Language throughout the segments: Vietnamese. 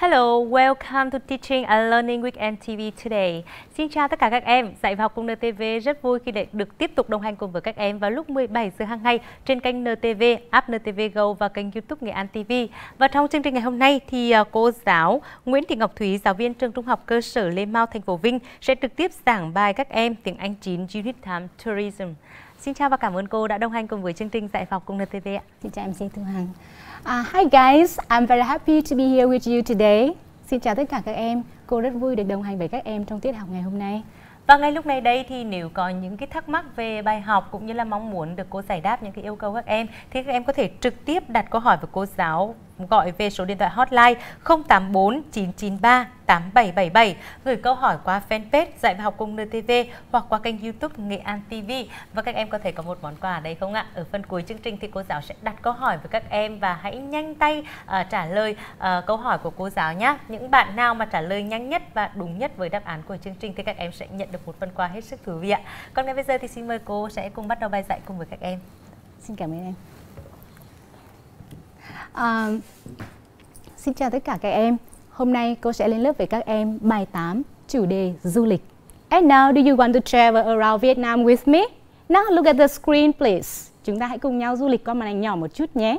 Hello, welcome to Teaching and Learning with NTV today. Xin chào tất cả các em, dạy và học cùng NTV rất vui khi được tiếp tục đồng hành cùng với các em vào lúc 17 giờ hàng ngày trên kênh NTV, app NTV Go và kênh YouTube Nghệ An TV. Và trong chương trình ngày hôm nay thì cô giáo Nguyễn Thị Ngọc Thúy, giáo viên trường Trung học cơ sở Lê Mau, thành phố Vinh sẽ trực tiếp giảng bài các em tiếng Anh 9 Unit 8 Tourism. Xin chào và cảm ơn cô đã đồng hành cùng với chương trình dạy và học cùng NTV ạ. Xin chào em Thi Thu Hằng. Hi guys, I'm very happy to be here with you today. Xin chào tất cả các em, cô rất vui được đồng hành với các em trong tiết học ngày hôm nay. Và ngay lúc này đây thì nếu có những cái thắc mắc về bài học cũng như là mong muốn được cô giải đáp những cái yêu cầu các em thì các em có thể trực tiếp đặt câu hỏi với cô giáo, gọi về số điện thoại hotline 0849938777, gửi câu hỏi qua fanpage dạy và học cùng NTV hoặc qua kênh YouTube Nghệ An TV. Và các em có thể có một món quà ở đây không ạ? Ở phần cuối chương trình thì cô giáo sẽ đặt câu hỏi với các em và hãy nhanh tay trả lời câu hỏi của cô giáo nhé. Những bạn nào mà trả lời nhanh nhất và đúng nhất với đáp án của chương trình thì các em sẽ nhận được một phần quà hết sức thú vị ạ. Còn ngay bây giờ thì xin mời cô sẽ cùng bắt đầu bài dạy cùng với các em. Xin cảm ơn em. Xin chào tất cả các em. Hôm nay cô sẽ lên lớp với các em bài 8, chủ đề du lịch. And now, do you want to travel around Vietnam with me? Now look at the screen please. Chúng ta hãy cùng nhau du lịch qua màn hình nhỏ một chút nhé.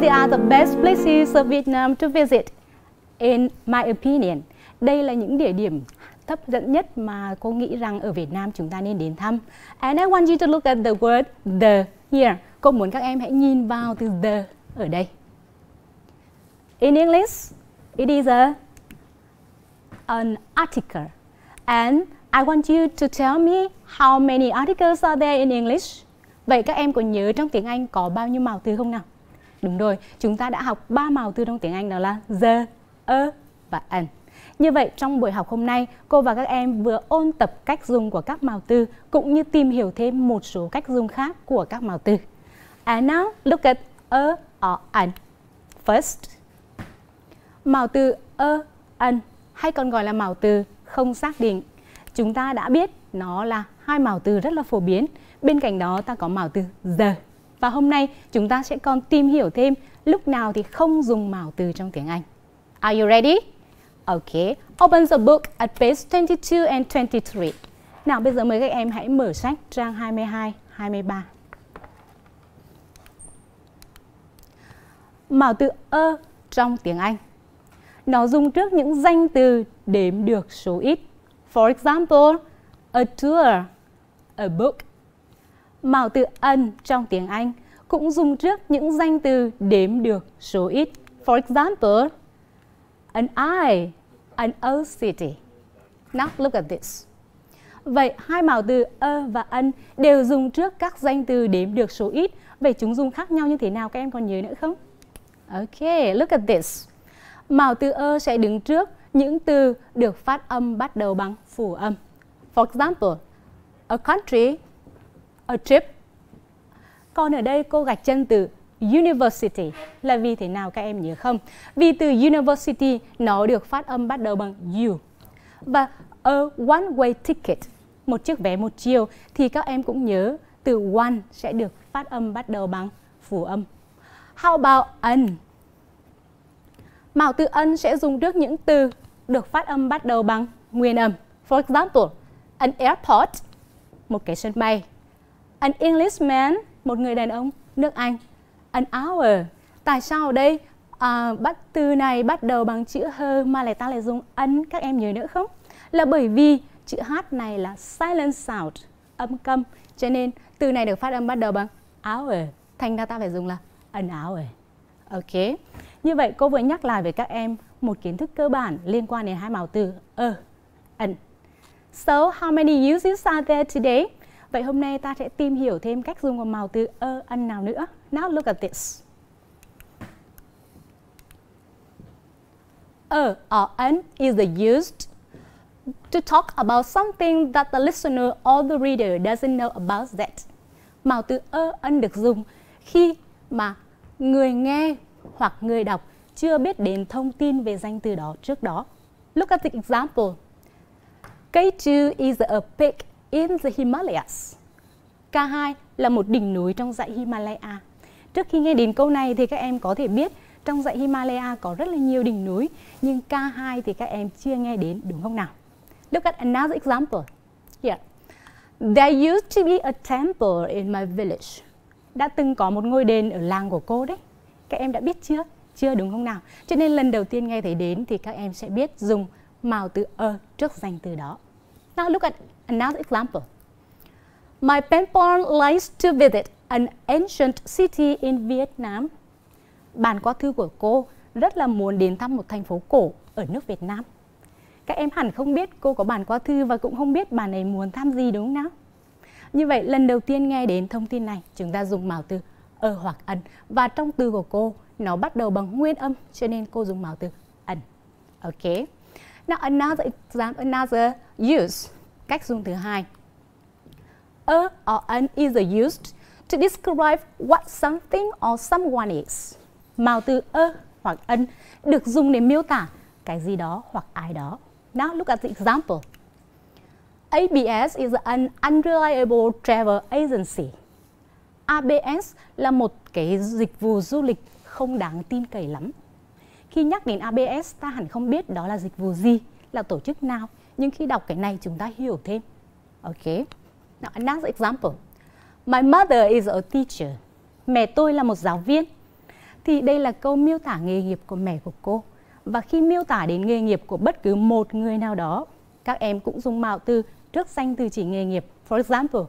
They are the best places of Vietnam to visit, in my opinion. Đây là những địa điểm hấp dẫn nhất mà cô nghĩ rằng ở Việt Nam chúng ta nên đến thăm. And I want you to look at the word the here. Cô muốn các em hãy nhìn vào từ the ở đây. In English, it is an article. And I want you to tell me how many articles are there in English. Vậy các em có nhớ trong tiếng Anh có bao nhiêu màu từ không nào? Đúng rồi, chúng ta đã học 3 màu từ trong tiếng Anh, đó là the, a và an. Như vậy trong buổi học hôm nay, cô và các em vừa ôn tập cách dùng của các màu từ cũng như tìm hiểu thêm một số cách dùng khác của các màu từ. And now look at a or an. First, màu từ a, an hay còn gọi là màu từ không xác định. Chúng ta đã biết nó là hai màu từ rất là phổ biến. Bên cạnh đó ta có màu từ the. Và hôm nay chúng ta sẽ còn tìm hiểu thêm lúc nào thì không dùng màu từ trong tiếng Anh. Are you ready? Okay, open the book at page 22 and 23. Nào bây giờ mời các em hãy mở sách trang 22, 23. Màu từ a trong tiếng Anh. Nó dùng trước những danh từ đếm được số ít. For example, a tour, a book. Màu từ an trong tiếng Anh cũng dùng trước những danh từ đếm được số ít. For example, an eye, an old city. Now look at this. Vậy hai màu từ a và an đều dùng trước các danh từ đếm được số ít. Vậy chúng dùng khác nhau như thế nào các em còn nhớ nữa không? Okay, look at this. Màu từ a sẽ đứng trước những từ được phát âm bắt đầu bằng phụ âm. For example, a country, a trip. Còn ở đây cô gạch chân từ university là vì thế nào các em nhớ không? Vì từ university nó được phát âm bắt đầu bằng u. Và a one way ticket, một chiếc vé một chiều, thì các em cũng nhớ từ one sẽ được phát âm bắt đầu bằng phụ âm. How about an? Màu từ an sẽ dùng trước những từ được phát âm bắt đầu bằng nguyên âm. For example, an airport, một cái sân bay. An Englishman, một người đàn ông nước Anh. An hour. Tại sao ở đây từ này bắt đầu bằng chữ h mà lại ta lại dùng an, các em nhớ nữa không? Là bởi vì chữ h này là silent sound, âm câm, cho nên từ này được phát âm bắt đầu bằng hour, thành ra ta phải dùng là an hour. Ok. Như vậy cô vừa nhắc lại với các em một kiến thức cơ bản liên quan đến hai màu từ a, an. So how many uses are there today? Vậy hôm nay ta sẽ tìm hiểu thêm cách dùng của màu từ a, an nào nữa. Now look at this. A or an is used to talk about something that the listener or the reader doesn't know about that. Màu từ ân được dùng khi mà người nghe hoặc người đọc chưa biết đến thông tin về danh từ đó trước đó. Look at the example. K2 is a peak in the Himalayas. K2 là một đỉnh núi trong dãy Himalaya. Trước khi nghe đến câu này thì các em có thể biết trong dãy Himalaya có rất là nhiều đỉnh núi, nhưng K2 thì các em chưa nghe đến, đúng không nào? Look at another example. Here. There used to be a temple in my village. Đã từng có một ngôi đền ở làng của cô đấy. Các em đã biết chưa? Chưa, đúng không nào? Cho nên lần đầu tiên nghe thấy đến thì các em sẽ biết dùng màu từ trước danh từ đó. Now look at another example. My parents likes to visit an ancient city in Vietnam. Bạn qua thư của cô rất là muốn đến thăm một thành phố cổ ở nước Việt Nam. Các em hẳn không biết cô có bạn qua thư và cũng không biết bạn ấy muốn thăm gì, đúng không nào? Như vậy lần đầu tiên nghe đến thông tin này, chúng ta dùng màu từ hoặc ẩn, và trong từ của cô nó bắt đầu bằng nguyên âm, cho nên cô dùng màu từ ẩn. Ok. Now another example, another use. Cách dùng thứ hai. Or an is used to describe what something or someone is. Màu từ hoặc ân được dùng để miêu tả cái gì đó hoặc ai đó. Now look at the example. ABS is an unreliable travel agency. ABS là một cái dịch vụ du lịch không đáng tin cậy lắm. Khi nhắc đến ABS, ta hẳn không biết đó là dịch vụ gì, là tổ chức nào. Nhưng khi đọc cái này chúng ta hiểu thêm. Ok. Now another example. My mother is a teacher. Mẹ tôi là một giáo viên. Thì đây là câu miêu tả nghề nghiệp của mẹ của cô. Và khi miêu tả đến nghề nghiệp của bất cứ một người nào đó, các em cũng dùng mạo từ trước danh từ chỉ nghề nghiệp. For example,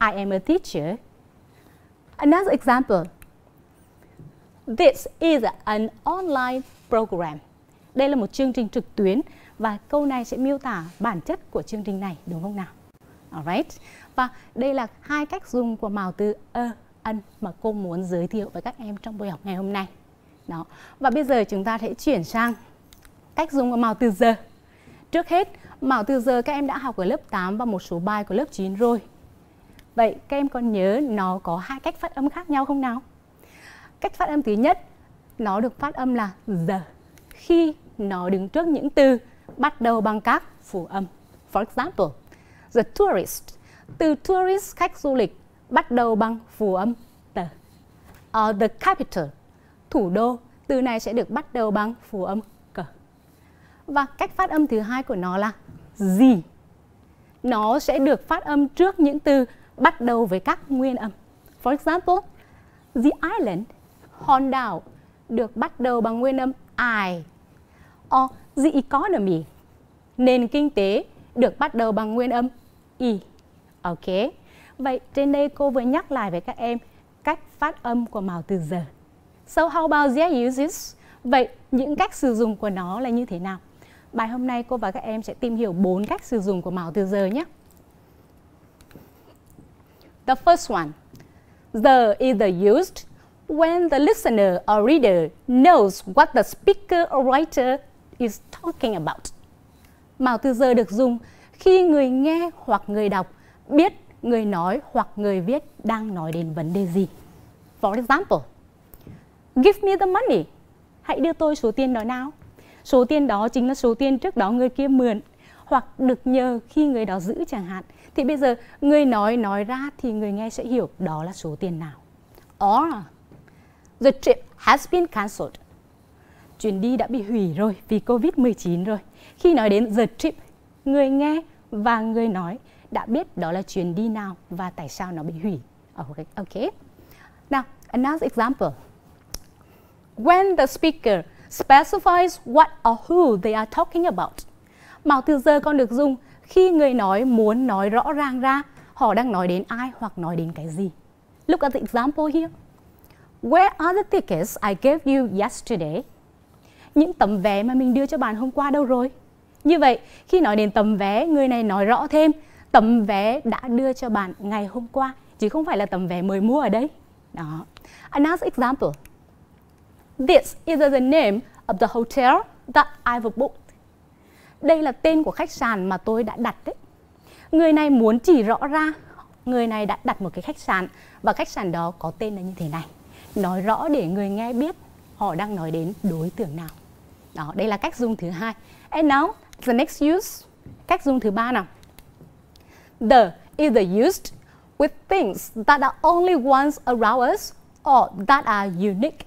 I am a teacher. Another example. This is an online program. Đây là một chương trình trực tuyến. Và câu này sẽ miêu tả bản chất của chương trình này, đúng không nào? Alright. Và đây là hai cách dùng của màu từ ân mà cô muốn giới thiệu với các em trong buổi học ngày hôm nay. Đó. Và bây giờ chúng ta sẽ chuyển sang cách dùng của màu từ giờ. Trước hết, màu từ giờ các em đã học ở lớp 8 và một số bài của lớp 9 rồi. Vậy các em còn nhớ nó có hai cách phát âm khác nhau không nào? Cách phát âm thứ nhất, nó được phát âm là giờ khi nó đứng trước những từ bắt đầu bằng các phụ âm. For example, the tourist. Từ tourist, khách du lịch, bắt đầu bằng phụ âm tờ. Or the capital, thủ đô, từ này sẽ được bắt đầu bằng phụ âm cờ. Và cách phát âm thứ hai của nó là gì. Nó sẽ được phát âm trước những từ bắt đầu với các nguyên âm. For example, the island, hòn đảo, được bắt đầu bằng nguyên âm I. Or the economy, nền kinh tế, được bắt đầu bằng nguyên âm I. Ok. Vậy trên đây cô vừa nhắc lại với các em cách phát âm của màu từ giờ. So how about their uses? Vậy những cách sử dụng của nó là như thế nào? Bài hôm nay cô và các em sẽ tìm hiểu 4 cách sử dụng của màu từ giờ nhé. The first one. The is used when the listener or reader knows what the speaker or writer is talking about. Màu từ giờ được dùng khi người nghe hoặc người đọc biết người nói hoặc người viết đang nói đến vấn đề gì. For example, give me the money. Hãy đưa tôi số tiền đó nào. Số tiền đó chính là số tiền trước đó người kia mượn hoặc được nhờ khi người đó giữ chẳng hạn. Thì bây giờ người nói ra thì người nghe sẽ hiểu đó là số tiền nào. Or, the trip has been cancelled. Chuyến đi đã bị hủy rồi vì Covid-19 rồi. Khi nói đến the trip, người nghe và người nói đã biết đó là chuyến đi nào và tại sao nó bị hủy. Okay. Now, another example. When the speaker specifies what or who they are talking about. Màu từ giờ còn được dùng khi người nói muốn nói rõ ràng ra họ đang nói đến ai hoặc nói đến cái gì. Look at the example here. Where are the tickets I gave you yesterday? Những tấm vé mà mình đưa cho bạn hôm qua đâu rồi? Như vậy, khi nói đến tấm vé, người này nói rõ thêm tấm vé đã đưa cho bạn ngày hôm qua, chứ không phải là tấm vé mới mua ở đây. Đó. Another example. This is the name of the hotel that I've booked. Đây là tên của khách sạn mà tôi đã đặt đấy. Người này muốn chỉ rõ ra, người này đã đặt một cái khách sạn và khách sạn đó có tên là như thế này. Nói rõ để người nghe biết họ đang nói đến đối tượng nào. Đó, đây là cách dùng thứ hai. And now, the next use. Cách dùng thứ ba nào. The is the used with things that are only once around us or that are unique.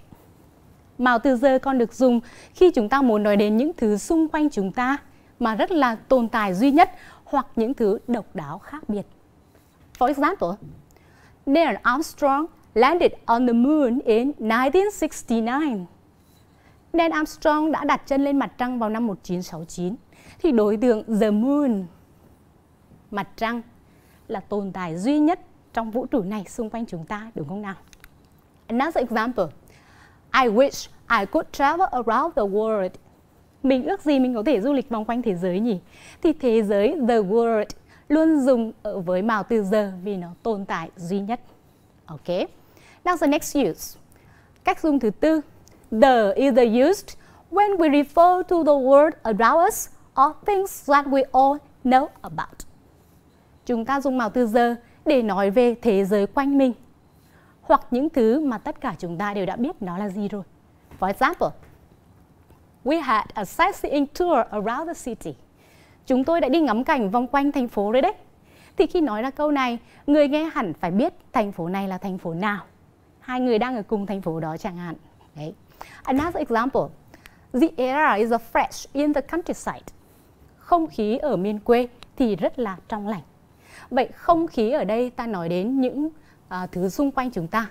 Mạo từ the còn được dùng khi chúng ta muốn nói đến những thứ xung quanh chúng ta mà rất là tồn tại duy nhất hoặc những thứ độc đáo khác biệt. For example, Neil Armstrong landed on the moon in 1969. Neil Armstrong đã đặt chân lên mặt trăng vào năm 1969. Thì đối tượng the moon, mặt trăng, là tồn tại duy nhất trong vũ trụ này xung quanh chúng ta, đúng không nào? Another example, I wish I could travel around the world. Mình ước gì mình có thể du lịch vòng quanh thế giới nhỉ? Thì thế giới, the world, luôn dùng ở với màu từ the vì nó tồn tại duy nhất. Ok. Now the next use. Cách dùng thứ tư. The is the used when we refer to the world around us or things that we all know about. Chúng ta dùng màu từ the để nói về thế giới quanh mình hoặc những thứ mà tất cả chúng ta đều đã biết nó là gì rồi. For example, we had a sightseeing tour around the city. Chúng tôi đã đi ngắm cảnh vòng quanh thành phố rồi đấy. Thì khi nói ra câu này, người nghe hẳn phải biết thành phố này là thành phố nào. Hai người đang ở cùng thành phố đó chẳng hạn. Đấy. Another example, the air is fresh in the countryside. Không khí ở miền quê thì rất là trong lành. Vậy không khí ở đây ta nói đến những thứ xung quanh chúng ta.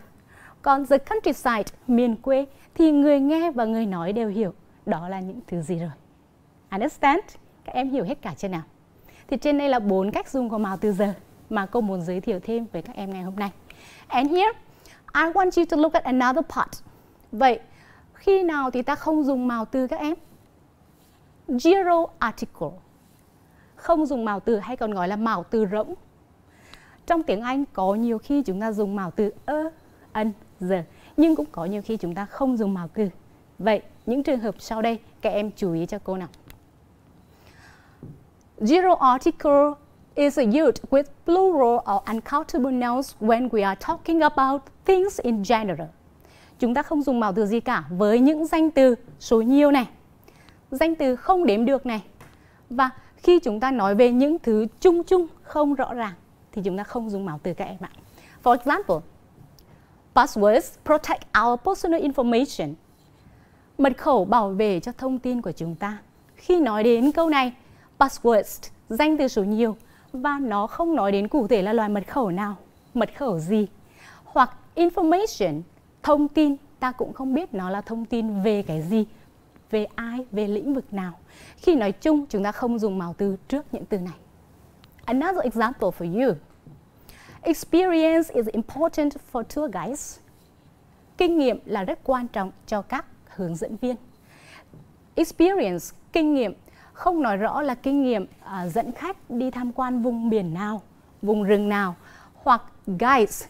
Còn the countryside, miền quê, thì người nghe và người nói đều hiểu đó là những thứ gì rồi. Understand? Các em hiểu hết cả chưa nào? Thì trên đây là 4 cách dùng của màu từ giờ mà cô muốn giới thiệu thêm với các em ngày hôm nay. And here, I want you to look at another part. Vậy, khi nào thì ta không dùng màu từ các em? Zero article. Không dùng màu từ hay còn gọi là màu từ rỗng. Trong tiếng Anh có nhiều khi chúng ta dùng màu từ a, an, the. Nhưng cũng có nhiều khi chúng ta không dùng màu từ. Vậy, những trường hợp sau đây các em chú ý cho cô nào. Zero article is used with plural or uncountable nouns when we are talking about things in general. Chúng ta không dùng màu từ gì cả với những danh từ số nhiều này, danh từ không đếm được này. Và khi chúng ta nói về những thứ chung chung không rõ ràng thì chúng ta không dùng màu từ các em ạ. For example, passwords protect our personal information. Mật khẩu bảo vệ cho thông tin của chúng ta. Khi nói đến câu này, passwords, danh từ số nhiều, và nó không nói đến cụ thể là loại mật khẩu nào, mật khẩu gì. Hoặc information, thông tin, ta cũng không biết nó là thông tin về cái gì, về ai, về lĩnh vực nào. Khi nói chung, chúng ta không dùng màu từ trước những từ này. Another example for you. Experience is important for tour guides. Kinh nghiệm là rất quan trọng cho các hướng dẫn viên. Experience, kinh nghiệm, không nói rõ là kinh nghiệm dẫn khách đi tham quan vùng biển nào, vùng rừng nào. Hoặc guides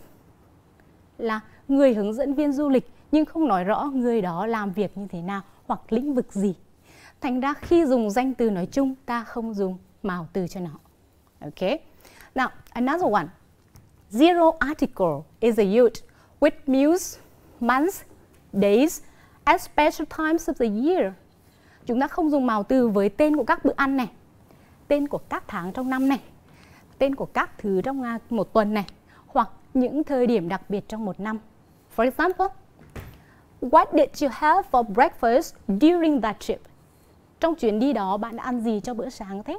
là người hướng dẫn viên du lịch nhưng không nói rõ người đó làm việc như thế nào hoặc lĩnh vực gì. Thành ra khi dùng danh từ nói chung ta không dùng màu từ cho nó. Ok. Now, another one. Zero article is used with meals, months, days at special times of the year. Chúng ta không dùng màu từ với tên của các bữa ăn này, tên của các tháng trong năm này, tên của các thứ trong một tuần này, hoặc những thời điểm đặc biệt trong một năm. For example, what did you have for breakfast during that trip? Trong chuyến đi đó bạn đã ăn gì cho bữa sáng thế?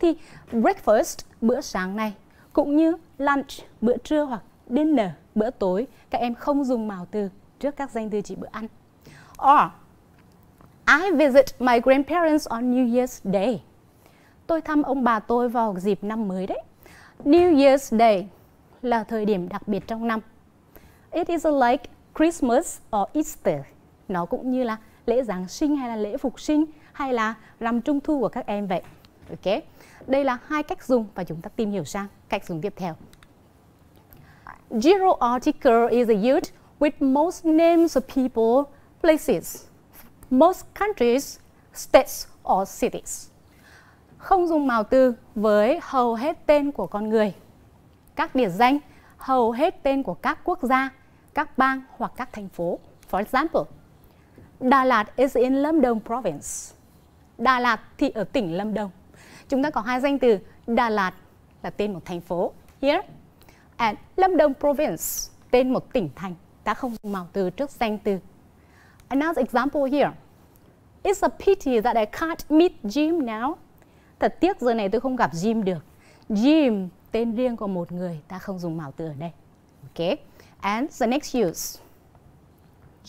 Thì breakfast, bữa sáng này, cũng như lunch, bữa trưa hoặc dinner, bữa tối, các em không dùng màu từ trước các danh từ chỉ bữa ăn. Or, I visit my grandparents on New Year's Day. Tôi thăm ông bà tôi vào dịp năm mới đấy. New Year's Day là thời điểm đặc biệt trong năm. It is like Christmas or Easter. Nó cũng như là lễ Giáng sinh hay là lễ Phục sinh hay là rằm Trung thu của các em vậy. Ok. Đây là hai cách dùng và chúng ta tìm hiểu sang cách dùng tiếp theo. Zero article is used with most names of people, places, most countries, states or cities. không dùng mào từ với hầu hết tên của con người. Các biệt danh, hầu hết tên của các quốc gia, các bang hoặc các thành phố. For example, Đà Lạt is in Lâm Đồng province. Đà Lạt thì ở tỉnh Lâm Đồng. Chúng ta có hai danh từ, Đà Lạt là tên một thành phố, here, and Lâm Đồng province, tên một tỉnh thành. Ta không dùng mào từ trước danh từ. Another example here. It's a pity that I can't meet Jim now. Thật tiếc giờ này tôi không gặp Jim được. Jim, tên riêng của một người, ta không dùng mào từ ở đây. Okay. And the next use.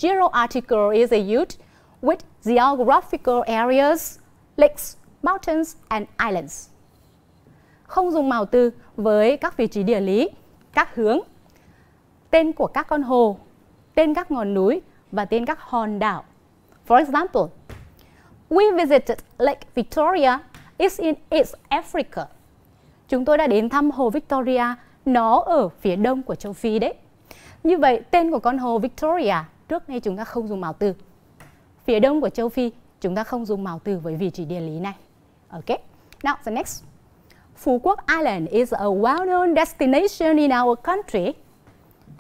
Geo article is a used with geographical areas, lakes, mountains and islands. Không dùng mào từ với các vị trí địa lý, các hướng, tên của các con hồ, tên các ngọn núi và tên các hòn đảo. For example, we visited Lake Victoria. It's in East Africa. Chúng tôi đã đến thăm hồ Victoria, nó ở phía đông của châu Phi đấy. Như vậy, tên của con hồ Victoria trước nay chúng ta không dùng mào từ. Phía đông của châu Phi, chúng ta không dùng mào từ với vị trí địa lý này. Okay. Now the next. Phú Quốc Island is a well-known destination in our country.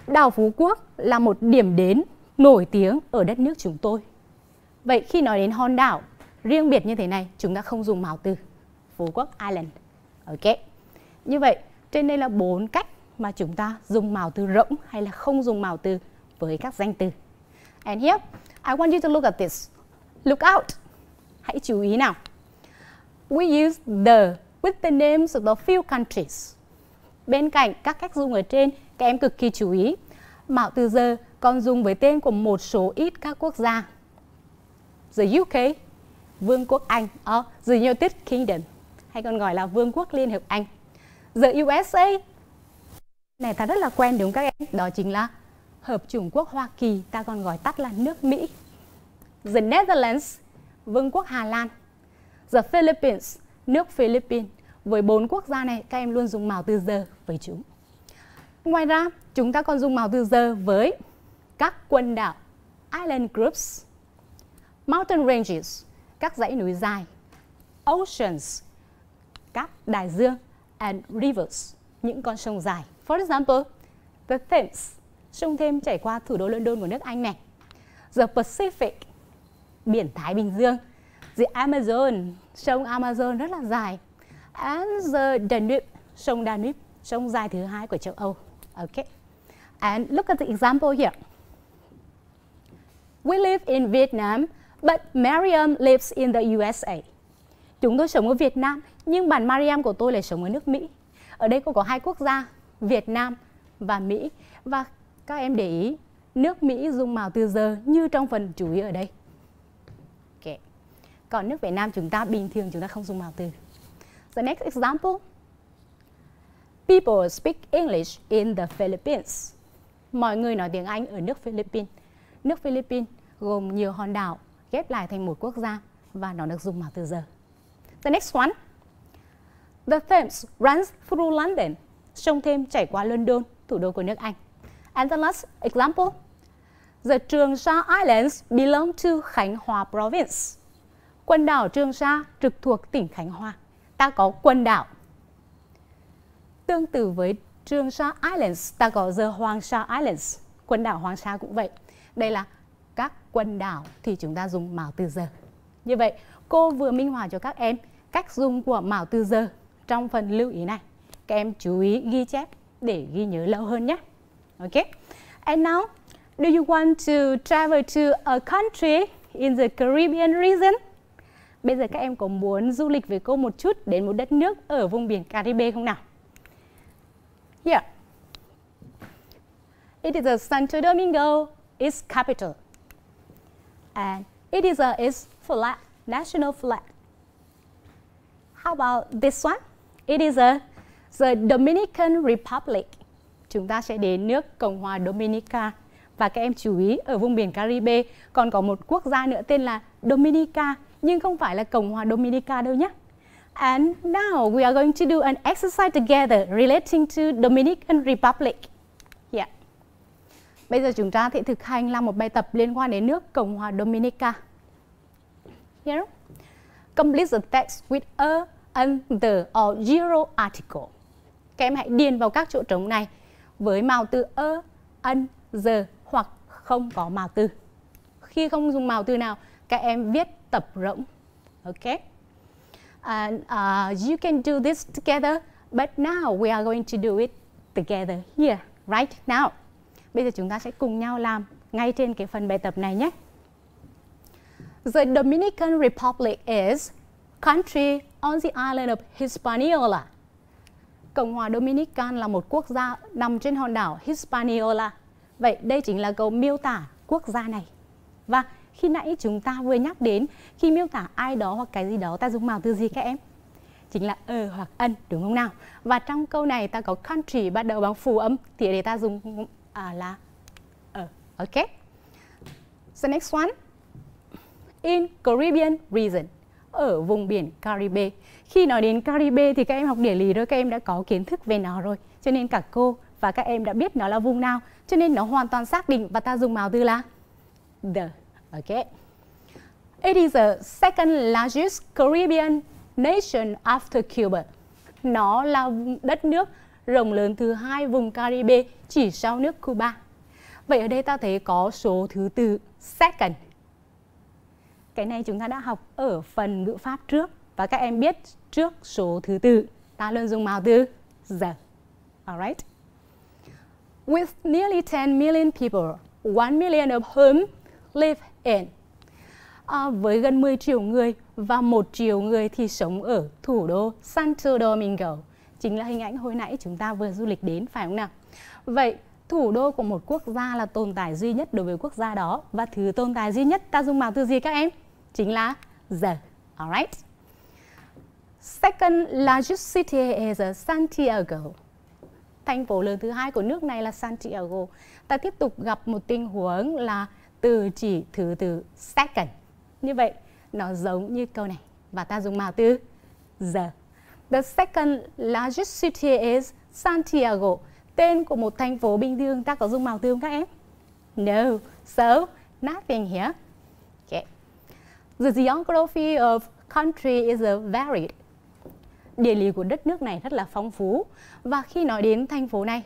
Đảo Phú Quốc là một điểm đến nổi tiếng ở đất nước chúng tôi. Vậy khi nói đến hòn đảo riêng biệt như thế này, chúng ta không dùng mào từ. Phú Quốc Island. Ok. Như vậy, trên đây là 4 cách mà chúng ta dùng mào từ rỗng hay là không dùng mào từ với các danh từ. And here, I want you to look at this. Look out. Hãy chú ý nào. We use the with the names of the few countries. Bên cạnh các cách dùng ở trên, các em cực kỳ chú ý. Mạo từ giờ còn dùng với tên của một số ít các quốc gia. The UK, Vương quốc Anh, the United Kingdom, hay còn gọi là Vương quốc Liên hiệp Anh. The USA, này ta rất là quen đúng các em, đó chính là Hợp chủng quốc Hoa Kỳ, ta còn gọi tắt là nước Mỹ. The Netherlands, Vương quốc Hà Lan. The Philippines, nước Philippines. Với 4 quốc gia này, các em luôn dùng mào từ giờ với chúng. Ngoài ra, chúng ta còn dùng mào từ giờ với các quần đảo, island groups, mountain ranges, các dãy núi dài, oceans, các đại dương, and rivers, những con sông dài. For example, the Thames, sông Thames chảy qua thủ đô London của nước Anh này. The Pacific, biển Thái Bình Dương. The Amazon, sông Amazon rất là dài. And the Danube, sông Danube, sông dài thứ hai của châu Âu. Okay. And look at the example here. We live in Vietnam, but Mariam lives in the USA. Chúng tôi sống ở Việt Nam, nhưng bạn Mariam của tôi lại sống ở nước Mỹ. Ở đây cô có hai quốc gia, Việt Nam và Mỹ. Và các em để ý, nước Mỹ dùng mào từ giờ như trong phần chú ý ở đây. Okay. Còn nước Việt Nam chúng ta bình thường chúng ta không dùng mào từ. The next example. People speak English in the Philippines. Mọi người nói tiếng Anh ở nước Philippines. Nước Philippines gồm nhiều hòn đảo ghép lại thành một quốc gia và nó được dùng mào từ giờ. The next one. The Thames runs through London. Sông Thames chảy qua London, thủ đô của nước Anh. And the last example. The Trường Sa Islands belong to Khánh Hòa province. Quần đảo Trường Sa trực thuộc tỉnh Khánh Hòa. Ta có quần đảo. Tương tự với Trường Sa Islands, ta có the Hoàng Sa Islands. Quần đảo Hoàng Sa cũng vậy. Đây là các quần đảo thì chúng ta dùng mào từ giờ. Như vậy, cô vừa minh họa cho các em cách dùng của mào từ giờ trong phần lưu ý này. Các em chú ý ghi chép để ghi nhớ lâu hơn nhé. Okay. And now, do you want to travel to a country in the Caribbean region? Bây giờ các em có muốn du lịch với cô một chút đến một đất nước ở vùng biển Caribe không nào? Yeah. It is a Santo Domingo, its capital. And it is a its flag, national flag. How about this one? It is a the Dominican Republic. Chúng ta sẽ đến nước Cộng hòa Dominica. Và các em chú ý ở vùng biển Caribe còn có một quốc gia nữa tên là Dominica, nhưng không phải là Cộng hòa Dominica đâu nhé. And now we are going to do an exercise together relating to Dominican Republic. Yeah. Bây giờ chúng ta sẽ thực hành làm một bài tập liên quan đến nước Cộng hòa Dominica. Here. Complete the text with a under or zero article. Các em hãy điền vào các chỗ trống này với màu từ a, an, the hoặc không có màu từ. Khi không dùng màu từ nào, các em viết tập rỗng. Okay? And you can do this together, but now we are going to do it together here, right now. Bây giờ chúng ta sẽ cùng nhau làm ngay trên cái phần bài tập này nhé. The Dominican Republic is a country on the island of Hispaniola. Cộng hòa Dominican là một quốc gia nằm trên hòn đảo Hispaniola. Vậy đây chính là câu miêu tả quốc gia này. Và khi nãy chúng ta vừa nhắc đến, khi miêu tả ai đó hoặc cái gì đó ta dùng màu từ gì các em? Chính là ờ hoặc ân, đúng không nào? Và trong câu này ta có country bắt đầu bằng phụ âm thì để ta dùng là ờ. Ok. The next one. In Caribbean region, ở vùng biển Caribe. Khi nói đến Caribe thì các em học địa lý rồi, các em đã có kiến thức về nó rồi. Cho nên cả cô và các em đã biết nó là vùng nào. Cho nên nó hoàn toàn xác định và ta dùng màu từ là the. Ok. It is the second largest Caribbean nation after Cuba. Nó là đất nước rộng lớn thứ hai vùng Caribe chỉ sau nước Cuba. Vậy ở đây ta thấy có số thứ tự second. Cái này chúng ta đã học ở phần ngữ pháp trước. Và các em biết trước số thứ tự ta luôn dùng màu từ the. Alright. With nearly 10 million people, 1 million of whom live in. Với gần 10 triệu người và 1 triệu người thì sống ở thủ đô Santo Domingo. Chính là hình ảnh hồi nãy chúng ta vừa du lịch đến, phải không nào? Vậy thủ đô của một quốc gia là tồn tại duy nhất đối với quốc gia đó. Và thứ tồn tại duy nhất ta dùng màu từ gì các em? Chính là the. Alright. Second largest city is Santiago. Thành phố lớn thứ hai của nước này là Santiago. Ta tiếp tục gặp một tình huống là từ chỉ thứ tự second. Như vậy, nó giống như câu này. Và ta dùng màu từ the. The second largest city is Santiago. Tên của một thành phố bình thường ta có dùng màu từ không các em? No, so nothing here. Okay. The geography of country is varied. Địa lý của đất nước này rất là phong phú. Và khi nói đến thành phố này,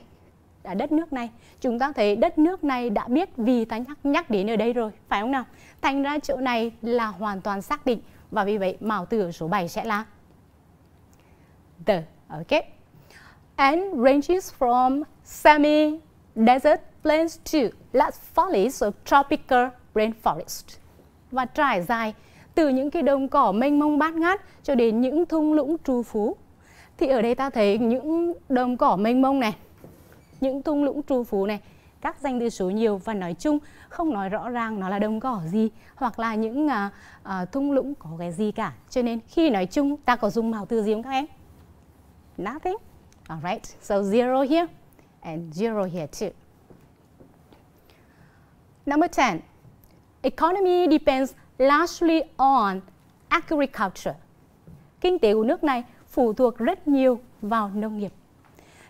đất nước này, chúng ta thấy đất nước này đã biết vì ta nhắc đến ở đây rồi, phải không nào? Thành ra chỗ này là hoàn toàn xác định. Và vì vậy màu từ số 7 sẽ là the. Ok. And ranges from semi-desert plains to large forests of tropical rainforest. Và trải dài từ những cái đồng cỏ mênh mông bát ngát cho đến những thung lũng trù phú. Thì ở đây ta thấy những đồng cỏ mênh mông này, những thung lũng trù phú này, các danh từ số nhiều và nói chung không nói rõ ràng nó là đồng cỏ gì hoặc là những thung lũng có cái gì cả. Cho nên khi nói chung ta có dùng màu từ gì không các em? Nothing. Alright, so zero here and zero here too. Number 10. Economy depends largely on agriculture. Kinh tế của nước này phụ thuộc rất nhiều vào nông nghiệp.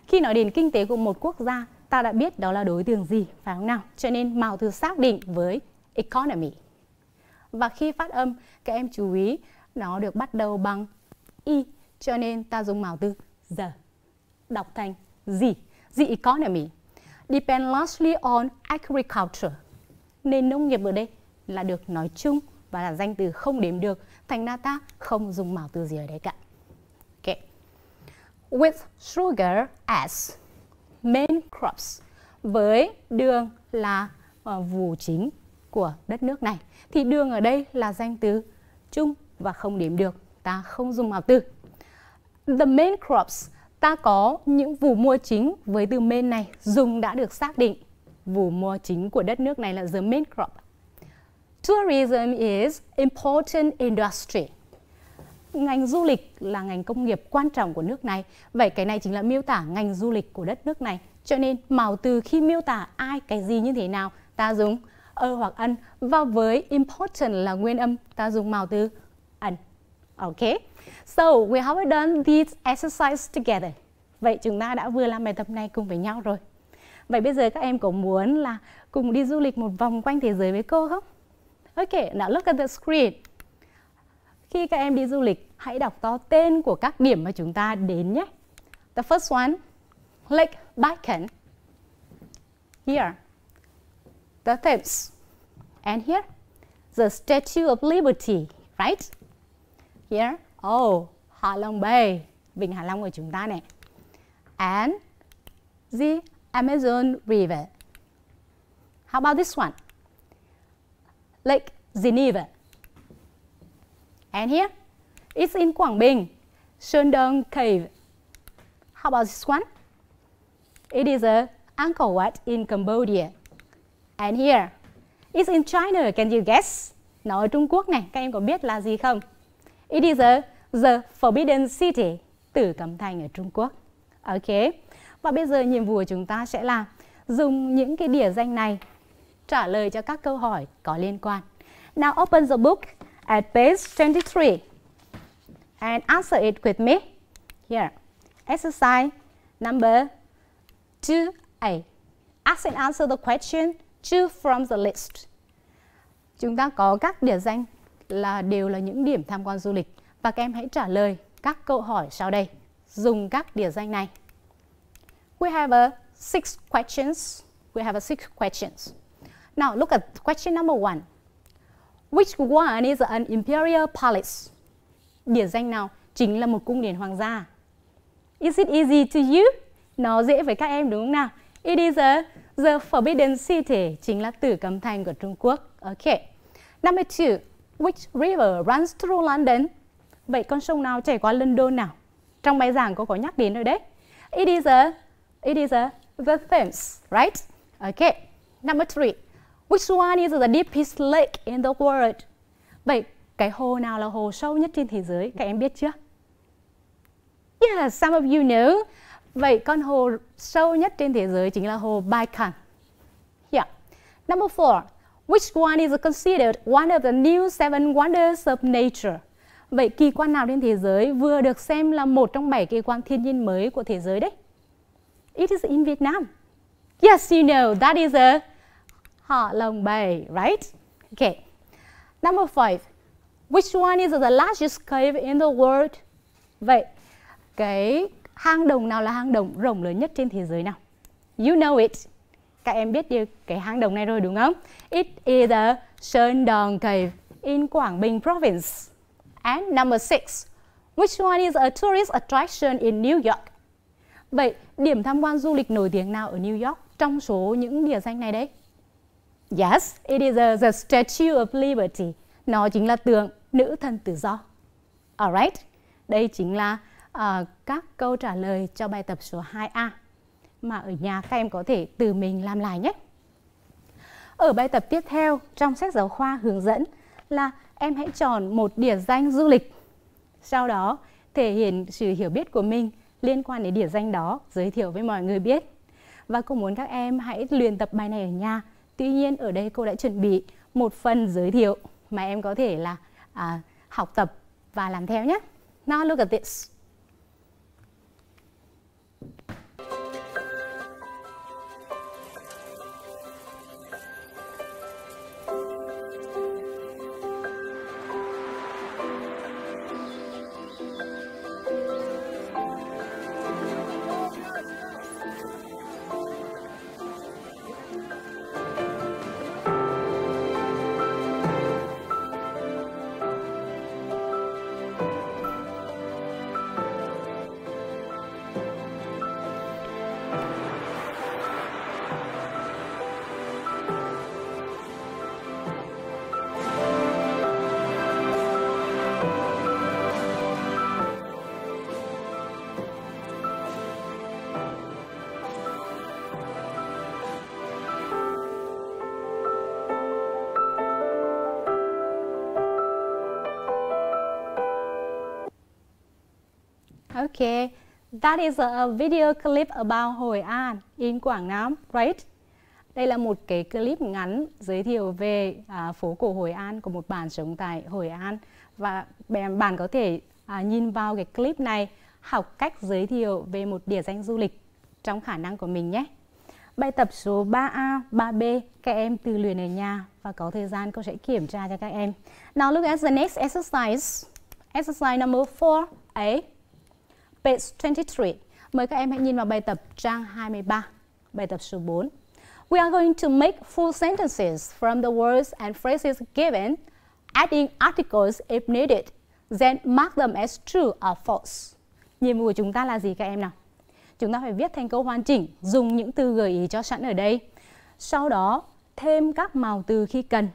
Khi nói đến kinh tế của một quốc gia, ta đã biết đó là đối tượng gì, phải không nào? Cho nên màu từ xác định với economy. Và khi phát âm, các em chú ý nó được bắt đầu bằng y, cho nên ta dùng màu từ the. Đọc thành gì? The economy depend largely on agriculture. Nên nông nghiệp ở đây là được nói chung và là danh từ không đếm được. Thành ra ta không dùng màu từ gì ở đây cả. Okay. With sugar as main crops. Với đường là vụ chính của đất nước này. Thì đường ở đây là danh từ chung và không đếm được. Ta không dùng màu từ. The main crops. Ta có những vụ mùa chính với từ main này, dùng đã được xác định. Vụ mùa chính của đất nước này là the main crop. Tourism is important industry. Ngành du lịch là ngành công nghiệp quan trọng của nước này. Vậy cái này chính là miêu tả ngành du lịch của đất nước này. Cho nên màu từ khi miêu tả ai, cái gì như thế nào, ta dùng ơ hoặc ân. Và với important là nguyên âm, ta dùng màu từ ân. Okay. So we have done these exercises together. Vậy chúng ta đã vừa làm bài tập này cùng với nhau rồi. Vậy bây giờ các em có muốn là cùng đi du lịch một vòng quanh thế giới với cô không? Okay, now look at the screen. Khi các em đi du lịch, hãy đọc to tên của các điểm mà chúng ta đến nhé. The first one, Lake Baikal. Here, the Thames. And here, the Statue of Liberty, right? Here, oh, Hà Long Bay, Vịnh Hạ Long của chúng ta này. And the Amazon River. How about this one? Lake Geneva. And here, it's in Quảng Bình, Sơn Đoòng Cave. How about this one? It is Angkor Wat in Cambodia. And here, it's in China. Can you guess? Nó ở Trung Quốc này, các em có biết là gì không? It is the Forbidden City, Tử Cấm Thành ở Trung Quốc. Ok. Và bây giờ nhiệm vụ của chúng ta sẽ là dùng những cái địa danh này trả lời cho các câu hỏi có liên quan. Now open the book at page 23 and answer it with me. Here, exercise number 2A. Ask and answer the question 2 from the list. Chúng ta có các địa danh là đều là những điểm tham quan du lịch và các em hãy trả lời các câu hỏi sau đây dùng các địa danh này. We have six questions. Now look at question number 1. Which one is an imperial palace? Địa danh nào chính là một cung điện hoàng gia? Is it easy to you? Nó dễ với các em đúng không nào? It is the Forbidden City, chính là Tử Cấm Thành của Trung Quốc. Ok. Number 2, which river runs through London? Vậy con sông nào chảy qua London nào? Trong bài giảng cô có nhắc đến rồi đấy. It is the Thames, right? Okay. Number 3, which one is the deepest lake in the world? Vậy cái hồ nào là hồ sâu nhất trên thế giới? Các em biết chưa? Yeah, some of you know. Vậy con hồ sâu nhất trên thế giới chính là hồ Baikal. Yeah. Number 4, which one is considered one of the new 7 wonders of nature? Vậy kỳ quan nào trên thế giới vừa được xem là một trong 7 kỳ quan thiên nhiên mới của thế giới đấy? It is in Vietnam. Yes, you know, that is a Hạ Long Bay, right? Okay. Number 5, which one is the largest cave in the world? Vậy cái hang động nào là hang động rộng lớn nhất trên thế giới nào? You know it. Các em biết được cái hang động này rồi đúng không? It is the Sơn Đoòng Cave in Quảng Bình province. And number 6, which one is a tourist attraction in New York? Vậy, điểm tham quan du lịch nổi tiếng nào ở New York trong số những địa danh này đấy? Yes, it is the Statue of Liberty. Nó chính là tượng nữ thần tự do. Alright, đây chính là các câu trả lời cho bài tập số 2A mà ở nhà các em có thể tự mình làm lại nhé. Ở bài tập tiếp theo trong sách giáo khoa hướng dẫn là em hãy chọn một địa danh du lịch. Sau đó thể hiện sự hiểu biết của mình liên quan đến địa danh đó, giới thiệu với mọi người biết. Và cô muốn các em hãy luyện tập bài này ở nhà. Tuy nhiên ở đây cô đã chuẩn bị một phần giới thiệu mà em có thể là học tập và làm theo nhé. Now look at this. Okay, that is a video clip about Hội An in Quảng Nam, right? Đây là một cái clip ngắn giới thiệu về phố cổ Hội An của một bạn sống tại Hội An. Và bạn có thể nhìn vào cái clip này, học cách giới thiệu về một địa danh du lịch trong khả năng của mình nhé. Bài tập số 3A, 3B, các em tự luyện ở nhà và có thời gian cô sẽ kiểm tra cho các em. Now look at the next exercise. Exercise number 4A, page 23. Mời các em hãy nhìn vào bài tập trang 23, bài tập số 4. We are going to make full sentences from the words and phrases given, adding articles if needed, then mark them as true or false. Nhiệm vụ của chúng ta là gì các em nào? Chúng ta phải viết thành câu hoàn chỉnh, dùng những từ gợi ý cho sẵn ở đây. Sau đó, thêm các màu từ khi cần.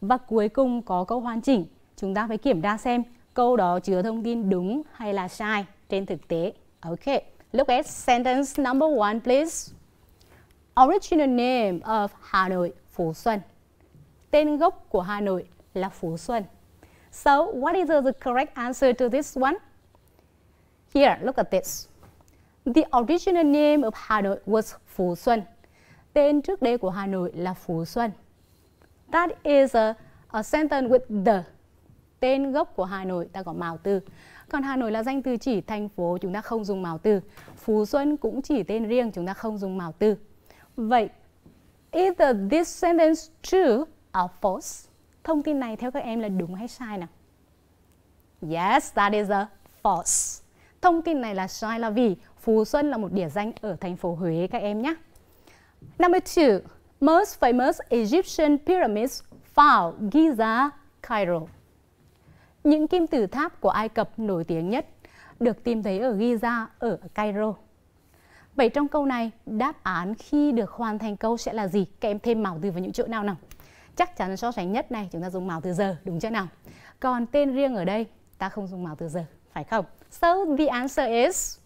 Và cuối cùng có câu hoàn chỉnh, chúng ta phải kiểm tra xem câu đó chứa thông tin đúng hay là sai trên thực tế. Okay, look at sentence number 1 please. Original name of Hà Nội, Phú Xuân. Tên gốc của Hà Nội là Phú Xuân. So, what is the correct answer to this one? Here, look at this. The original name of Hà Nội was Phú Xuân. Tên trước đây của Hà Nội là Phú Xuân. That is a sentence with the. Tên gốc của Hà Nội ta có mào từ. Còn Hà Nội là danh từ chỉ thành phố, chúng ta không dùng mào từ. Phú Xuân cũng chỉ tên riêng, chúng ta không dùng mào từ. Vậy, either this sentence true or false? Thông tin này theo các em là đúng hay sai nào? Yes, that is a false. Thông tin này là sai là vì Phú Xuân là một địa danh ở thành phố Huế các em nhé. Number 2, most famous Egyptian pyramids found Giza, Cairo. Những kim tự tháp của Ai Cập nổi tiếng nhất được tìm thấy ở Giza, ở Cairo. Vậy trong câu này, đáp án khi được hoàn thành câu sẽ là gì? Các em thêm màu từ vào những chỗ nào nào? Chắc chắn so sánh nhất này, chúng ta dùng màu từ giờ, đúng chưa nào? Còn tên riêng ở đây, ta không dùng màu từ giờ, phải không? So the answer is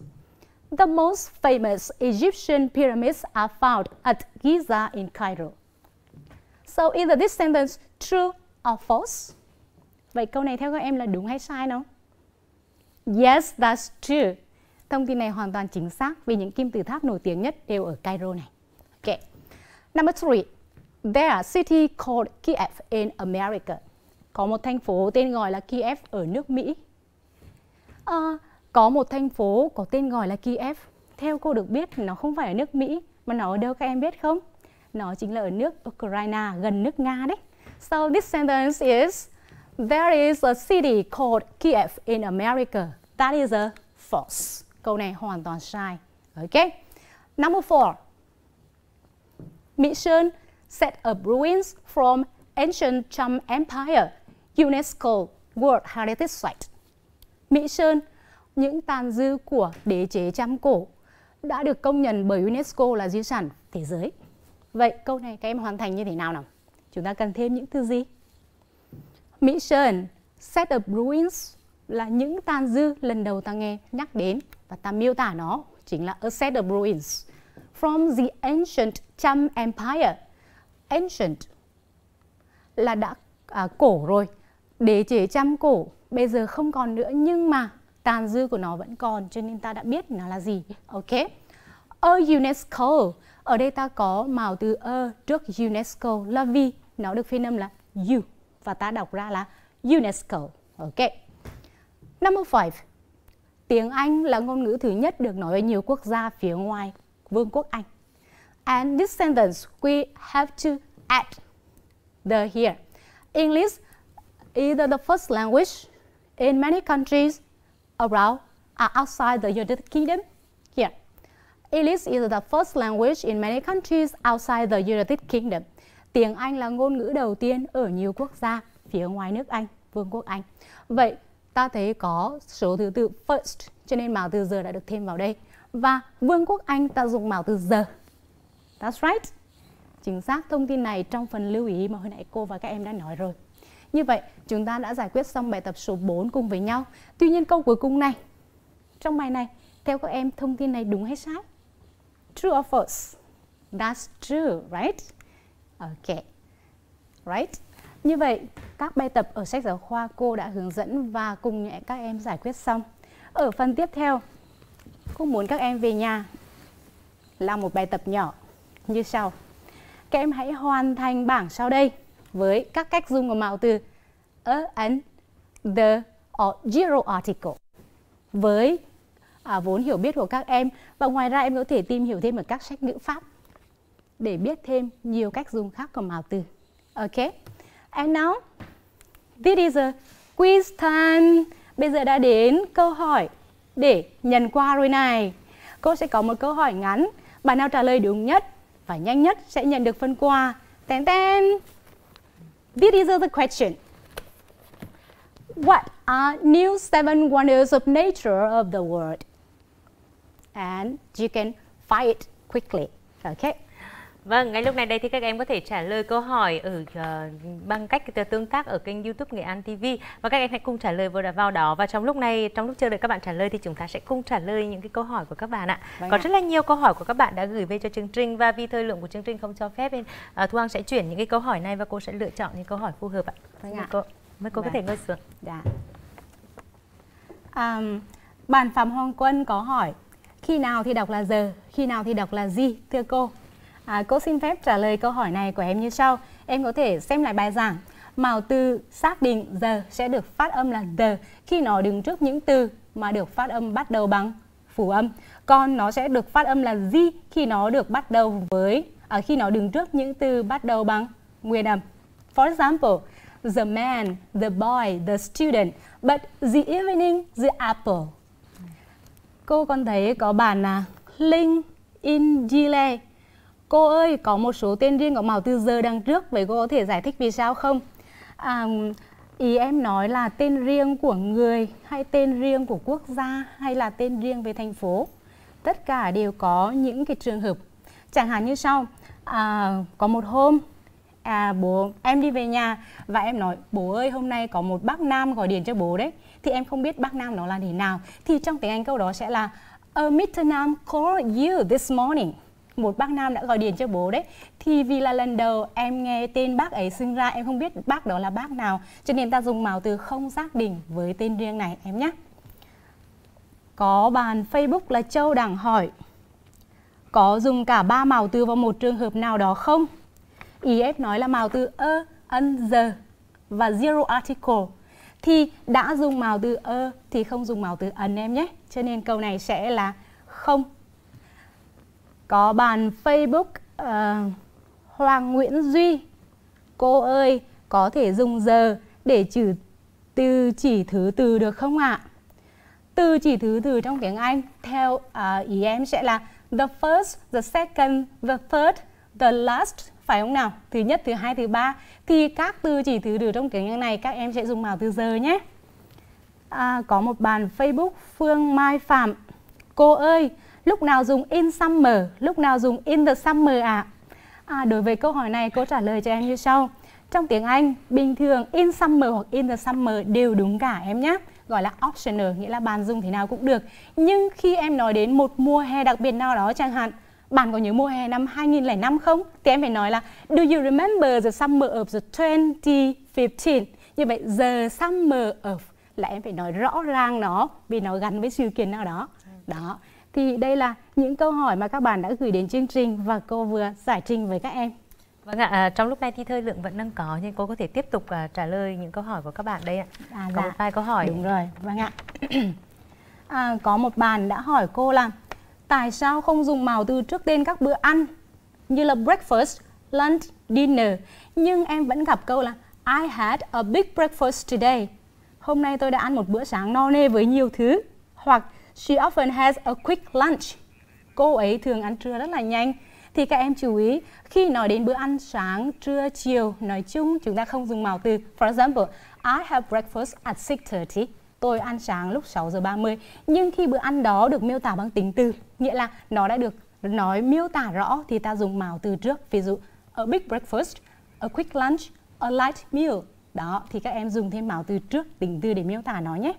the most famous Egyptian pyramids are found at Giza in Cairo. So either this sentence true or false? Vậy câu này theo các em là đúng hay sai nào? Yes, that's true. Thông tin này hoàn toàn chính xác vì những kim tự tháp nổi tiếng nhất đều ở Cairo này. Okay. Number 3. There are city called Kiev in America. Có một thành phố tên gọi là Kiev ở nước Mỹ. Có một thành phố có tên gọi là Kiev. Theo cô được biết nó không phải ở nước Mỹ mà nó ở đâu các em biết không? Nó chính là ở nước Ukraine, gần nước Nga đấy. So this sentence is there is a city called Kiev in America. That is a false. Câu này hoàn toàn sai. Okay. Number 4. Mỹ Sơn set up ruins from ancient Cham Empire, UNESCO World Heritage Site. Mỹ Sơn, những tàn dư của đế chế Cham cổ đã được công nhận bởi UNESCO là di sản thế giới. Vậy câu này các em hoàn thành như thế nào nào? Chúng ta cần thêm những từ gì? Mỹ Sơn, set up ruins là những tàn dư lần đầu ta nghe nhắc đến và ta miêu tả nó chính là a set of ruins from the ancient Cham Empire. Ancient là đã cổ rồi, đế chế Cham cổ bây giờ không còn nữa nhưng mà tàn dư của nó vẫn còn cho nên ta đã biết nó là gì. Ok. A UNESCO, ở đây ta có màu từ a trước UNESCO là vì nó được phiên âm là u và ta đọc ra là UNESCO. Ok. Number 5. Tiếng Anh là ngôn ngữ thứ nhất được nói ở nhiều quốc gia phía ngoài Vương quốc Anh. And this sentence we have to add the here. English is the first language in many countries around outside the United Kingdom. Here. English is the first language in many countries outside the United Kingdom. Tiếng Anh là ngôn ngữ đầu tiên ở nhiều quốc gia phía ngoài nước Anh, Vương quốc Anh. Vậy ta thấy có số thứ tự first cho nên màu từ giờ đã được thêm vào đây. Và Vương quốc Anh ta dùng màu từ giờ. That's right. Chính xác thông tin này trong phần lưu ý mà hồi nãy cô và các em đã nói rồi. Như vậy chúng ta đã giải quyết xong bài tập số 4 cùng với nhau. Tuy nhiên câu cuối cùng này, trong bài này, theo các em thông tin này đúng hay sai? True or false? That's true, right? Ok, right. Như vậy, các bài tập ở sách giáo khoa cô đã hướng dẫn và cùng các em giải quyết xong. Ở phần tiếp theo, cô muốn các em về nhà làm một bài tập nhỏ như sau. Các em hãy hoàn thành bảng sau đây với các cách dùng của mạo từ a, an, the, or zero article. Với vốn hiểu biết của các em và ngoài ra em có thể tìm hiểu thêm ở các sách ngữ pháp để biết thêm nhiều cách dùng khác của mạo từ. Ok. And now, this is a Quiz time. Bây giờ đã đến câu hỏi để nhận quà rồi này. Cô sẽ có một câu hỏi ngắn. Bạn nào trả lời đúng nhất và nhanh nhất sẽ nhận được phần quà. Ten ten. This is the question. What are new 7 wonders of nature of the world? And you can find it quickly. Okay. Vâng, ngay lúc này đây thì các em có thể trả lời câu hỏi ở bằng cách tương tác ở kênh YouTube Nghệ An TV, và các em hãy cùng trả lời vào đó. Và trong lúc này, trong lúc chờ đợi các bạn trả lời thì chúng ta sẽ cùng trả lời những cái câu hỏi của các bạn ạ. Vâng, có rất là nhiều câu hỏi của các bạn đã gửi về cho chương trình, và vì thời lượng của chương trình không cho phép, Thu Hằng sẽ chuyển những cái câu hỏi này và cô sẽ lựa chọn những câu hỏi phù hợp ạ. Vâng ạ. Cô có thể ngồi xuống. Dạ. Bạn Phạm Hoàng Quân có hỏi: khi nào thì đọc là giờ, khi nào thì đọc là gì, thưa cô? Cô xin phép trả lời câu hỏi này của em như sau. Em có thể xem lại bài giảng. Màu từ xác định giờ sẽ được phát âm là giờ khi nó đứng trước những từ mà được phát âm bắt đầu bằng phụ âm. Còn nó sẽ được phát âm là di khi nó được bắt đầu với khi nó đứng trước những từ bắt đầu bằng nguyên âm. For example, the man, the boy, the student, but the evening, the apple. Cô còn thấy có bạn là Linh in Gile. Cô ơi, có một số tên riêng có màu từ giờ đằng trước, vậy cô có thể giải thích vì sao không? Ý em nói là tên riêng của người, hay tên riêng của quốc gia, hay là tên riêng về thành phố. Tất cả đều có những cái trường hợp. Chẳng hạn như sau, có một hôm bố em đi về nhà và em nói: bố ơi, hôm nay có một bác nam gọi điện cho bố đấy. Thì em không biết bác nam nó là thế nào. Thì trong tiếng Anh câu đó sẽ là a Mr. Nam called you this morning. Một bác nam đã gọi điện cho bố đấy. Thì vì là lần đầu em nghe tên bác ấy sinh ra, em không biết bác đó là bác nào, cho nên ta dùng màu từ không xác định với tên riêng này em nhé. Có bạn Facebook là Châu Đằng hỏi: có dùng cả ba màu từ vào một trường hợp nào đó không? Ý em nói là màu từ a, an, the và zero article. Thì đã dùng màu từ a thì không dùng màu từ an em nhé. Cho nên câu này sẽ là không. Có bạn Facebook Hoàng Nguyễn Duy: cô ơi, có thể dùng giờ để chỉ thứ từ được không ạ? Từ chỉ thứ từ trong tiếng Anh theo ý em sẽ là the first, the second, the third, the last, phải không nào? Thứ nhất, thứ hai, thứ ba. Thì các từ chỉ thứ từ trong tiếng Anh này các em sẽ dùng màu từ giờ nhé. Có một bạn Facebook Phương Mai Phạm: cô ơi, lúc nào dùng in summer, lúc nào dùng in the summer ạ? Đối với câu hỏi này, cô trả lời cho em như sau. Trong tiếng Anh, bình thường in summer hoặc in the summer đều đúng cả em nhé. Gọi là optional, nghĩa là bạn dùng thế nào cũng được. Nhưng khi em nói đến một mùa hè đặc biệt nào đó, chẳng hạn bạn có nhớ mùa hè năm 2005 không? Thì em phải nói là do you remember the summer of the 2015? Như vậy, the summer of là em phải nói rõ ràng nó, vì nó gắn với sự kiện nào đó. Đó. Thì đây là những câu hỏi mà các bạn đã gửi đến chương trình và cô vừa giải trình với các em. Vâng ạ, trong lúc này thì thời lượng vẫn đang có, nhưng cô có thể tiếp tục trả lời những câu hỏi của các bạn đây ạ. Có một vài câu hỏi. Đúng rồi, vâng ạ. Có một bạn đã hỏi cô là tại sao không dùng màu từ trước tên các bữa ăn như là breakfast, lunch, dinner. Nhưng em vẫn gặp câu là I had a big breakfast today. Hôm nay tôi đã ăn một bữa sáng no nê với nhiều thứ. Hoặc she often has a quick lunch. Cô ấy thường ăn trưa rất là nhanh. Thì các em chú ý, khi nói đến bữa ăn sáng, trưa, chiều, nói chung chúng ta không dùng màu từ. For example, I have breakfast at 6:30. Tôi ăn sáng lúc 6:30. Nhưng khi bữa ăn đó được miêu tả bằng tính từ, nghĩa là nó đã được nói miêu tả rõ, thì ta dùng màu từ trước. Ví dụ, a big breakfast, a quick lunch, a light meal. Đó, thì các em dùng thêm màu từ trước tính từ để miêu tả nó nhé.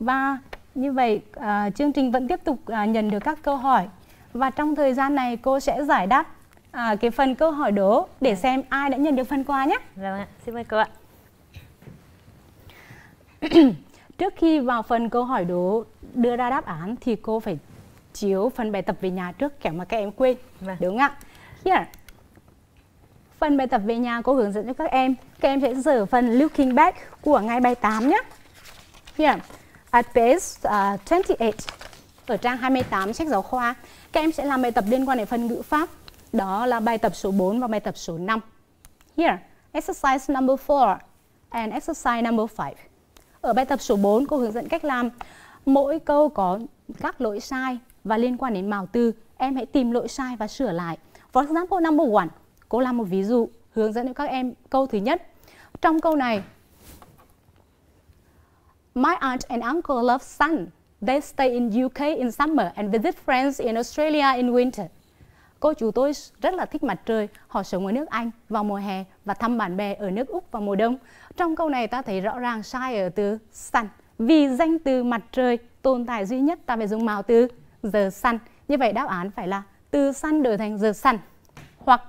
Và như vậy, chương trình vẫn tiếp tục nhận được các câu hỏi. Và trong thời gian này, cô sẽ giải đáp cái phần câu hỏi đố để xem ai đã nhận được phần quà nhé. Vâng ạ, xin mời cô ạ. Trước khi vào phần câu hỏi đố đưa ra đáp án thì cô phải chiếu phần bài tập về nhà trước, kẻo mà các em quên. Vâng. Đúng ạ. Yeah. Phần bài tập về nhà cô hướng dẫn cho các em. Các em sẽ dở phần looking back của ngày bài 8 nhé. Yeah. At page 28, ở trang 28 sách giáo khoa, các em sẽ làm bài tập liên quan đến phần ngữ pháp. Đó là bài tập số 4 và bài tập số 5. Here, exercise number 4. and exercise number 5. Ở bài tập số 4, cô hướng dẫn cách làm. Mỗi câu có các lỗi sai và liên quan đến mào từ. Em hãy tìm lỗi sai và sửa lại. For example, number 1. Cô làm một ví dụ hướng dẫn cho các em câu thứ nhất. Trong câu này, my aunt and uncle love sun. They stay in UK in summer and visit friends in Australia in winter. Cô chú tôi rất là thích mặt trời. Họ sống ở nước Anh vào mùa hè và thăm bạn bè ở nước Úc vào mùa đông. Trong câu này ta thấy rõ ràng sai ở từ sun. Vì danh từ mặt trời tồn tại duy nhất ta phải dùng mào từ the sun. Như vậy đáp án phải là từ sun đổi thành the sun. Hoặc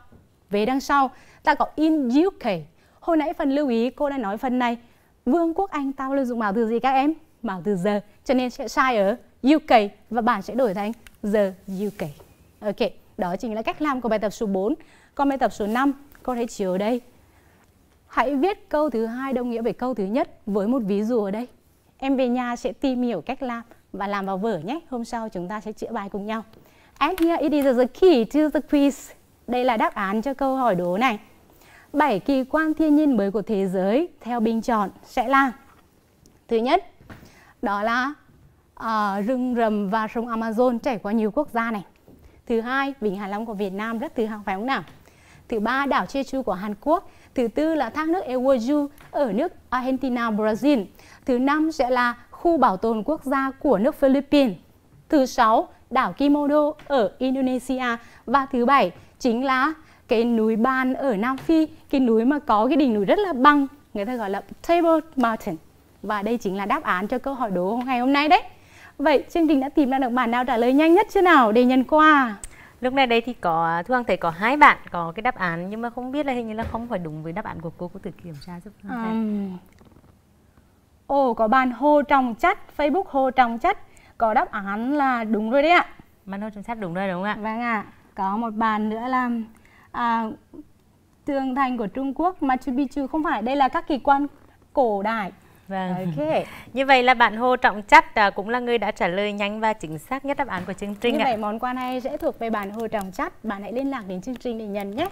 về đằng sau ta có in UK. Hồi nãy phần lưu ý cô đã nói phần này. Vương quốc Anh ta luôn dùng mào từ gì các em? Mào từ the, cho nên sẽ sai ở UK và bạn sẽ đổi thành the UK. Ok, đó chính là cách làm của bài tập số 4. Còn bài tập số 5, cô thấy chiếu ở đây. Hãy viết câu thứ hai đồng nghĩa với câu thứ nhất với một ví dụ ở đây. Em về nhà sẽ tìm hiểu cách làm và làm vào vở nhé. Hôm sau chúng ta sẽ chữa bài cùng nhau. And here it is the key to the quiz. Đây là đáp án cho câu hỏi đố này. 7 kỳ quan thiên nhiên mới của thế giới theo bình chọn sẽ là: thứ nhất, đó là rừng rầm và sông Amazon chảy qua nhiều quốc gia này. Thứ hai, Vịnh Hạ Long của Việt Nam rất tự hào phải không nào? Thứ ba, đảo Jeju của Hàn Quốc. Thứ tư là thác nước Ewoju ở nước Argentina, Brazil. Thứ năm sẽ là khu bảo tồn quốc gia của nước Philippines. Thứ sáu, đảo Komodo ở Indonesia. Và thứ bảy chính là cái núi Ban ở Nam Phi, cái núi mà có cái đỉnh núi rất là bằng, người ta gọi là Table Mountain. Và đây chính là đáp án cho câu hỏi đố ngày hôm nay đấy. Vậy chương trình đã tìm ra được bạn nào trả lời nhanh nhất chưa nào để nhận quà? Lúc này đây thì có Thu Hằng thấy có hai bạn có cái đáp án nhưng mà không biết là hình như là không phải đúng với đáp án của cô tự kiểm tra giúp. Có bạn Hồ Trọng Chắc, Facebook Hồ Trọng Chắc có đáp án là đúng rồi đấy ạ. Bạn Hồ Trọng Chắc đúng rồi đúng không ạ? Vâng ạ. Có một bạn nữa là tường thành của Trung Quốc, Machu Picchu không phải, đây là các kỳ quan cổ đại. Vâng. Okay. Như vậy là bạn Hồ Trọng Chắc cũng là người đã trả lời nhanh và chính xác nhất đáp án của chương trình. Như vậy món quà này sẽ thuộc về bạn Hồ Trọng Chắc. Bạn hãy liên lạc đến chương trình để nhận nhé.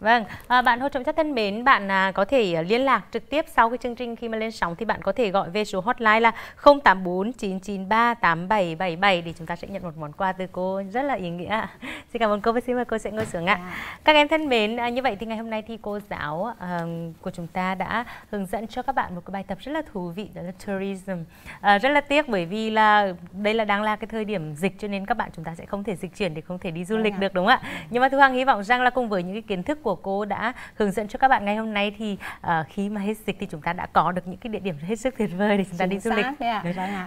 Vâng, bạn Hồ Trọng Chắc thân mến, bạn có thể liên lạc trực tiếp sau cái chương trình khi mà lên sóng thì bạn có thể gọi về số hotline là 0849938777 để chúng ta sẽ nhận một món quà từ cô rất là ý nghĩa. Xin cảm ơn cô và xin mời cô sẽ ngồi xuống ạ. Các em thân mến, như vậy thì ngày hôm nay thì cô giáo của chúng ta đã hướng dẫn cho các bạn một cái bài tập rất là thú vị, đó là tourism. Rất là tiếc bởi vì là đây là đang là cái thời điểm dịch cho nên các bạn chúng ta sẽ không thể dịch chuyển để không thể đi du lịch được đúng không ạ? Nhưng mà Thu Hằng hy vọng rằng là cùng với những cái kiến thức của cô đã hướng dẫn cho các bạn ngày hôm nay thì khi mà hết dịch thì chúng ta đã có được những cái địa điểm hết sức tuyệt vời để chúng ta đi du lịch.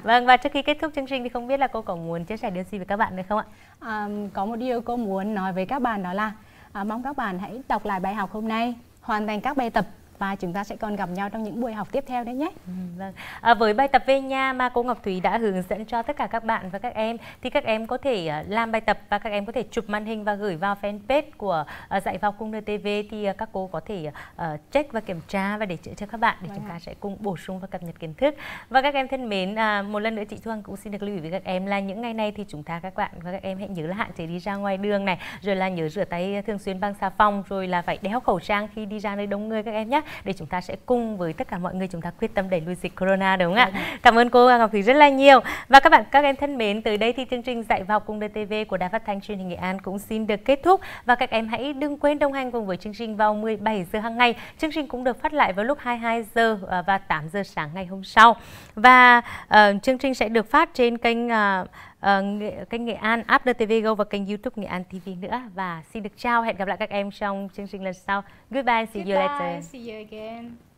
Vâng, và trước khi kết thúc chương trình thì không biết là cô có muốn chia sẻ điều gì với các bạn nữa không ạ? Có một điều cô muốn nói với các bạn đó là mong các bạn hãy đọc lại bài học hôm nay, hoàn thành các bài tập và chúng ta sẽ còn gặp nhau trong những buổi học tiếp theo đấy nhé. Vâng. Với bài tập về nhà mà cô Ngọc Thúy đã hướng dẫn cho tất cả các bạn và các em thì các em có thể làm bài tập và các em có thể chụp màn hình và gửi vào fanpage của Dạy Vào Cùng NTV thì các cô có thể check và kiểm tra và để chữa cho các bạn để chúng ta sẽ cùng bổ sung và cập nhật kiến thức. Và các em thân mến, một lần nữa chị Thu Hằng cũng xin được lưu ý với các em là những ngày này thì chúng ta các bạn và các em hãy nhớ là hạn chế đi ra ngoài đường này, rồi là nhớ rửa tay thường xuyên bằng xà phòng, rồi là phải đeo khẩu trang khi đi ra nơi đông người các em nhé. Để chúng ta sẽ cùng với tất cả mọi người chúng ta quyết tâm đẩy lùi dịch corona đúng không ạ? Cảm ơn cô Ngọc Thúy rất là nhiều. Và các bạn, các em thân mến, từ đây thì chương trình Dạy Và Học Cùng NTV của Đài Phát thanh Truyền hình Nghệ An cũng xin được kết thúc. Và các em hãy đừng quên đồng hành cùng với chương trình vào 17 giờ hàng ngày. Chương trình cũng được phát lại vào lúc 22 giờ và 8 giờ sáng ngày hôm sau. Và chương trình sẽ được phát trên kênh Nghệ An App NTV Go và kênh YouTube Nghệ An TV nữa. Và xin được chào, hẹn gặp lại các em trong chương trình lần sau. Goodbye, see you later. See you again.